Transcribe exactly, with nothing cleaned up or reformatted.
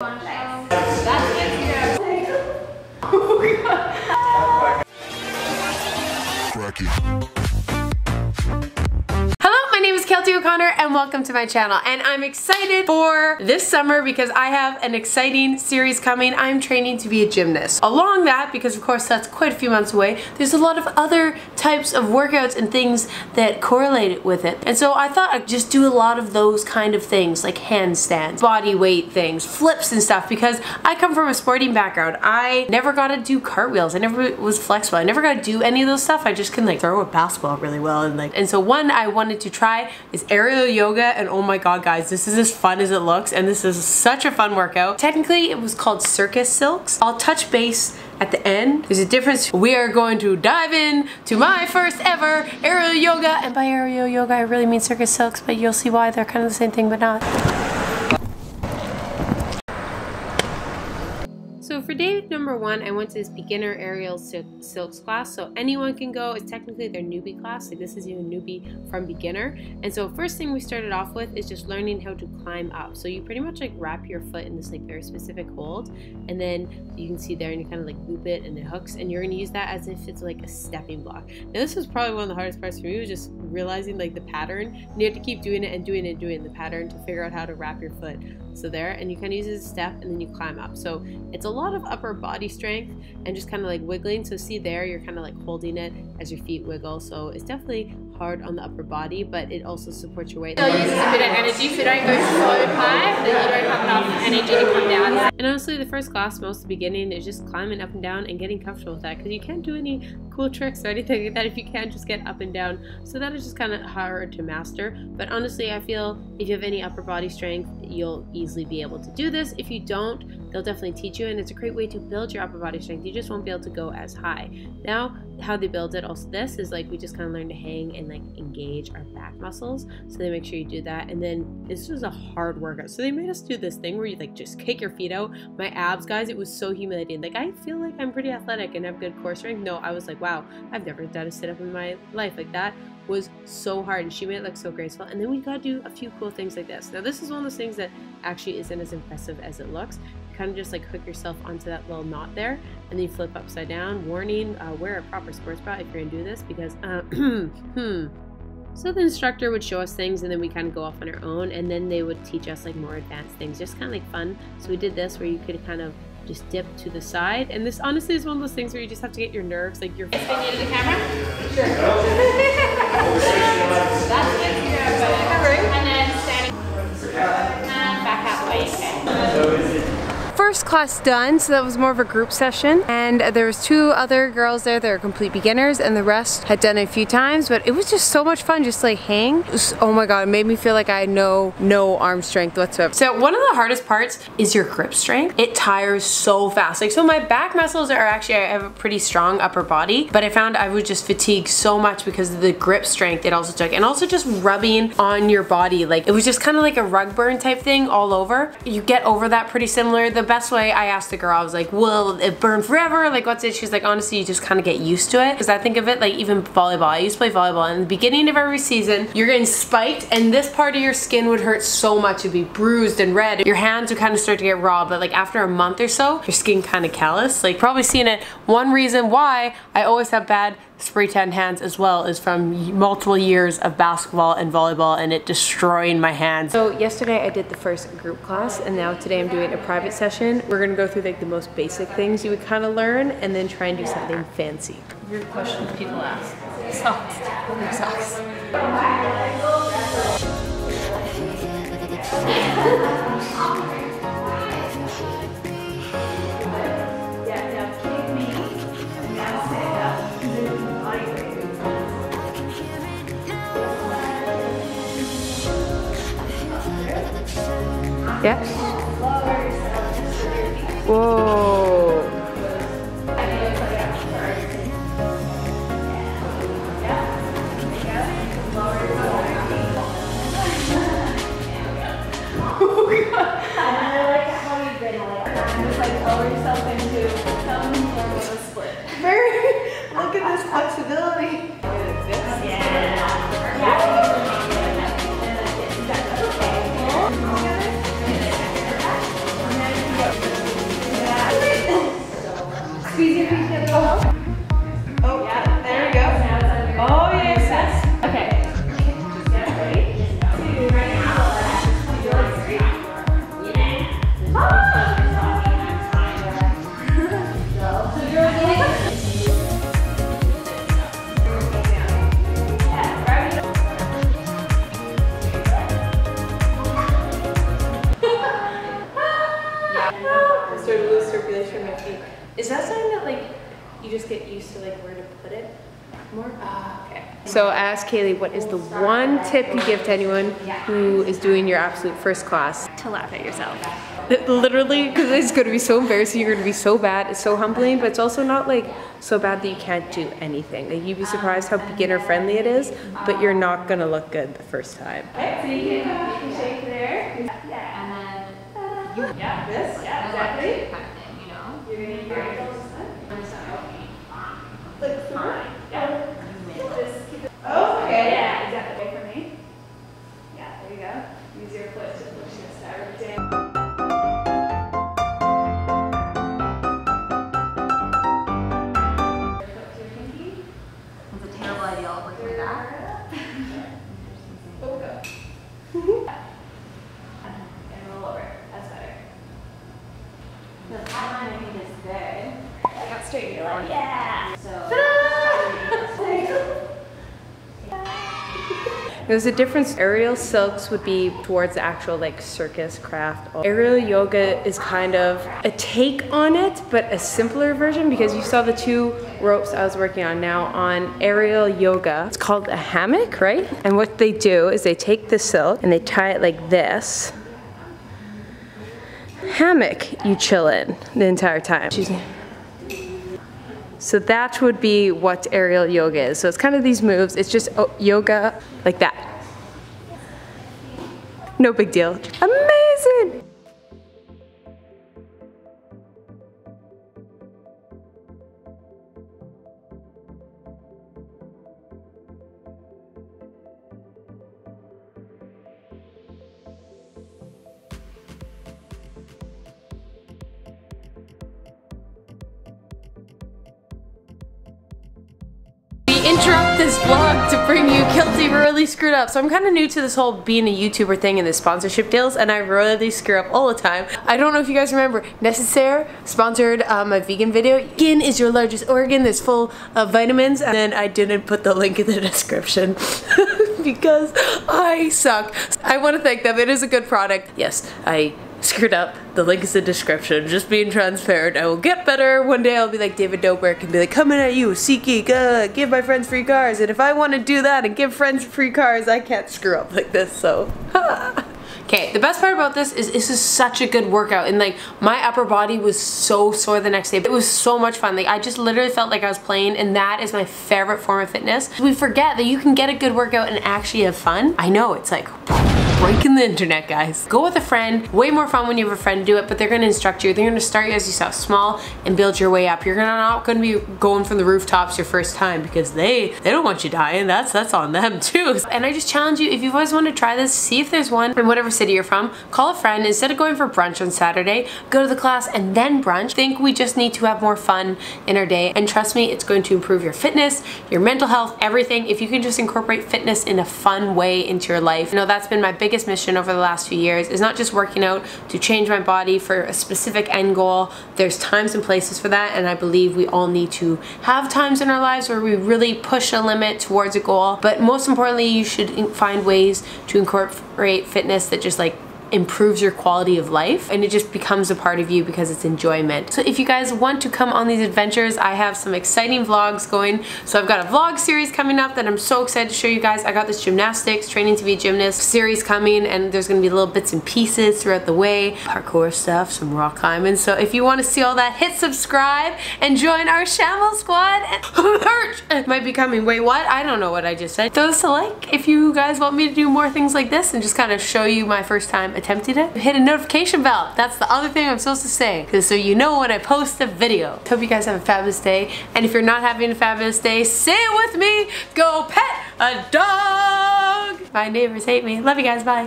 Hello, my name is Keltie O'Connor and welcome to my channel, and I'm excited for this summer because I have an exciting series coming. I'm training to be a gymnast. Along that, because of course that's quite a few months away, there's a lot of other types of workouts and things that correlate with it. And so I thought I'd just do a lot of those kind of things, like handstands, body weight things, flips and stuff, because I come from a sporting background. I never got to do cartwheels. I never was flexible. I never got to do any of those stuff. I just can like throw a basketball really well. And like, and so one I wanted to try is aerial yoga, and oh my god guys, this is as fun as it looks, and this is such a fun workout. Technically it was called circus silks. I'll touch base at the end. There's a difference. We are going to dive in to my first ever aerial yoga, and by aerial yoga I really mean circus silks, but you'll see why they're kind of the same thing but not. So for day number one, I went to this beginner aerial silks class, so anyone can go. It's technically their newbie class, like this is even newbie from beginner. And so first thing we started off with is just learning how to climb up. So you pretty much like wrap your foot in this like very specific hold, and then you can see there and you kind of like loop it and it hooks, and you're going to use that as if it's like a stepping block. Now this was probably one of the hardest parts for me, was just realizing like the pattern. You have to keep doing it and doing it and doing the pattern to figure out how to wrap your foot. So there, and you kind of use it as a step and then you climb up. So it's a lot of upper body strength and just kind of like wiggling. So see there, you're kind of like holding it as your feet wiggle, so it's definitely hard on the upper body, but it also supports your weight. It uses a bit of energy, so don't go so high, then you don't have enough energy to come down. And honestly the first class, most of the beginning, is just climbing up and down and getting comfortable with that, because you can't do any cool tricks or anything like that if you can't just get up and down. So that is just kind of hard to master, but honestly I feel if you have any upper body strength you'll easily be able to do this. If you don't, they'll definitely teach you, and it's a great way to build your upper body strength. You just won't be able to go as high. Now how they build it also, this is like we just kind of learn to hang and like engage our back muscles, so they make sure you do that. And then this was a hard workout, so they made us do this thing where you like just kick your feet out. My abs guys, it was so humiliating. Like I feel like I'm pretty athletic and have good core strength. No, I was like, wow, I've never done a sit-up in my life. Like that was so hard, and she made it look so graceful. And then we got to do a few cool things like this. Now this is one of those things that actually isn't as impressive as it looks. You kind of just like hook yourself onto that little knot there, and then you flip upside down. Warning, uh, wear a proper sports bra if you're gonna do this, because uh, hmm so the instructor would show us things, and then we kind of go off on our own, and then they would teach us like more advanced things, just kind of like fun. So we did this where you could kind of just dip to the side, and this honestly is one of those things where you just have to get your nerves, like your. Is it needed the camera? Sure. That's good. And then standing and back halfway. Okay. First class done, so that was more of a group session, and there was two other girls there that are complete beginners, and the rest had done it a few times. But it was just so much fun, just like hang. Oh my god, it made me feel like I had no no arm strength whatsoever. So one of the hardest parts is your grip strength. It tires so fast. Like so my back muscles are actually, I have a pretty strong upper body, but I found I would just fatigue so much because of the grip strength it also took, and also just rubbing on your body. Like it was just kind of like a rug burn type thing all over. You get over that pretty similar. The best way, I asked the girl, I was like, will it burn forever? Like what's it? She's like, honestly, you just kind of get used to it. Because I think of it like even volleyball. I used to play volleyball, and in the beginning of every season you're getting spiked, and this part of your skin would hurt so much, it'd be bruised and red. Your hands would kind of start to get raw, but like after a month or so your skin kind of calloused. Like probably seen it. One reason why I always have bad spray tan hands as well is from multiple years of basketball and volleyball and it destroying my hands. So yesterday I did the first group class, and now today I'm doing a private session. We're gonna go through like the most basic things you would kind of learn, and then try and do something fancy. Weird questions people ask. Socks. Socks. Yeah. Whoa. Very. Look at this flexibility. No. Sort of loose circulation in my feet. Is that something that like you just get used to, like where to put it? More? Ah, okay. So ask Kaylee, what is the one tip you give to anyone who is doing your absolute first class? To laugh at yourself. Literally, because it's going to be so embarrassing, you're going to be so bad, it's so humbling, but it's also not like so bad that you can't do anything. Like, you'd be surprised how beginner friendly it is, but you're not going to look good the first time. Right, so you can, you can shake there. Yeah, and then you, yeah, this, yeah, exactly. You know, you're going to be very close. Like, fine. Okay, yeah, is that the way for me? Yeah, there you go. Use your foot to push this out down. Your foot to your pinky. That's a terrible idea, I'll work my back. Go, go. And roll over, that's better. The flat line I think is good. I got straight, you're like, yeah! So. There's a difference. Aerial silks would be towards the actual like circus craft. Aerial yoga is kind of a take on it, but a simpler version, because you saw the two ropes I was working on now on aerial yoga. It's called a hammock, right? And what they do is they take the silk and they tie it like this. Hammock, you chill in the entire time. Excuse me. So that would be what aerial yoga is. So it's kind of these moves. It's just yoga like that. No big deal. Amazing! Interrupt this vlog to bring you Keltie really screwed up. So I'm kind of new to this whole being a YouTuber thing and the sponsorship deals, and I really screw up all the time. I don't know if you guys remember, Necessaire sponsored um, my vegan video. Skin is your largest organ, that's full of vitamins, and then I didn't put the link in the description because I suck. I want to thank them, it is a good product. Yes, I screwed up. The link is in the description. Just being transparent. I will get better. One day I'll be like David Dobrik and be like, coming at you, SeatGeek, uh, give my friends free cars. And if I want to do that and give friends free cars, I can't screw up like this, so. Okay, the best part about this is this is such a good workout, and like my upper body was so sore the next day. It was so much fun. Like I just literally felt like I was playing, and that is my favorite form of fitness. We forget that you can get a good workout and actually have fun. I know, it's like breaking the internet, guys. Go with a friend. Way more fun when you have a friend do it, but they're gonna instruct you. They're gonna start you as you start small and build your way up. You're not gonna be going from the rooftops your first time, because they they don't want you dying. That's that's on them too. And I just challenge you, if you've always wanted to try this, see if there's one in whatever city you're from. Call a friend. Instead of going for brunch on Saturday, go to the class and then brunch. I think we just need to have more fun in our day, and trust me, it's going to improve your fitness, your mental health, everything. If you can just incorporate fitness in a fun way into your life. You know, that's been my big biggest mission over the last few years is not just working out to change my body for a specific end goal. There's times and places for that, and I believe we all need to have times in our lives where we really push a limit towards a goal. But most importantly, you should find ways to incorporate fitness that just like improves your quality of life, and it just becomes a part of you because it's enjoyment. So if you guys want to come on these adventures, I have some exciting vlogs going. So I've got a vlog series coming up that I'm so excited to show you guys. I got this gymnastics, training to be a gymnast series coming, and there's gonna be little bits and pieces throughout the way. Parkour stuff, some rock climbing. So if you want to see all that, hit subscribe and join our Shamble Squad. It might be coming. Wait, what? I don't know what I just said. Throw us a like if you guys want me to do more things like this and just kind of show you my first time attempted it. Hit a notification bell. That's the other thing I'm supposed to say, because so you know when I post a video. Hope you guys have a fabulous day, and if you're not having a fabulous day, say it with me. Go pet a dog. My neighbors hate me. Love you guys. Bye.